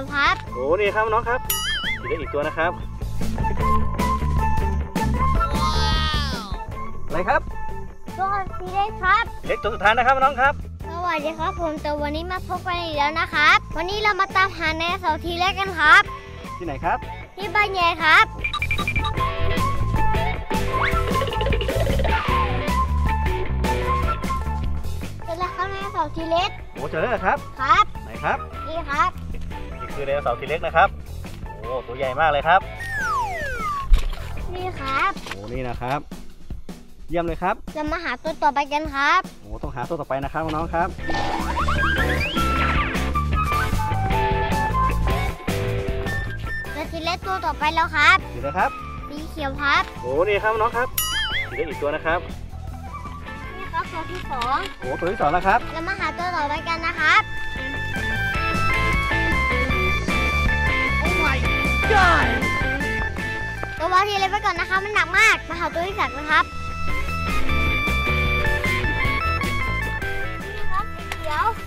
ยวครับโอ้นี่ครับน้องครับได้อีกตัวนะครับอะไรครับตัวสีเล็กครับเล็กตัวสุดท้ายนะครับน้องครับสวัสดีครับผมแต่วันนี้มาพบกันอีกแล้วนะครับวันนี้เรามาตามหาในเสาทีเล็กกันครับที่ไหนครับที่บ้านใหญ่ครับเจอแล้วครับในเสาทีเล็กโอ้เจอแล้วครับครับไหนครับนี่ครับนี่คือในเสาทีเล็กนะครับโอ้ตัวใหญ่มากเลยครับนี่ครับโอ้นี่นะครับเยี่ยมเลยครับจะมาหาตัวต่อไปกันครับโอ้ต้องหาตัวต่อไปนะครับน้องครับเจอทีเล็กตัวต่อไปแล้วครับเจอแล้วครับสีเขียวครับโอ้นี่ครับน้องครับทีเล็กอีกตัวนะครับนี่ครับตัวที่สองโอ้ตัวที่สองแล้วครับจะมาหาตัวต่อไปกันนะครับโอ้ my god ตัวทีเล็กไปก่อนนะคะมันหนักมากมาหาตัวที่สามนะครับ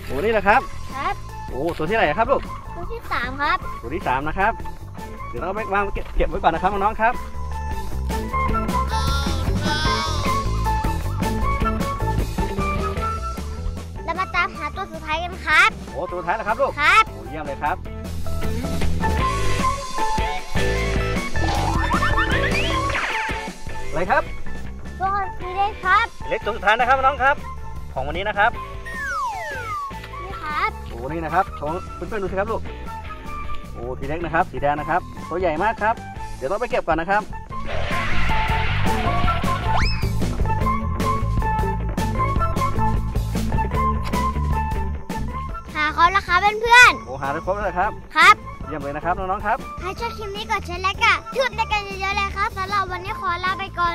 โอ้นี่แหละครับครับโอ้ตัวที่ไหนครับลูกตัวที่สามครับตัวที่สามนะครับเดี๋ยวเราไปวางเก็บไว้ก่อนนะครับน้องครับเรามาตามหาตัวสุดท้ายกันครับโอ้ตัวสุดท้ายแล้วครับลูกครับโอ้เยี่ยมเลยครับอะไรครับตัวที่เล็กครับเล็กตัวสุดท้ายนะครับน้องครับของวันนี้นะครับโอ้นี่นะครับของเพื่อนๆดูสิครับลูกโอ้ทีเล็กนะครับสีแดงนะครับตัวใหญ่มากครับเดี๋ยวต้องไปเก็บก่อนนะครับหาครบแล้วครับเพื่อนๆโอ้หาได้ครบแล้วครับครับเยี่ยมเลยนะครับน้องๆครับใครชอบคลิปนี้กดแชร์และกดติดตามกันเยอะๆเลยครับสำหรับวันนี้ขอลาไปก่อน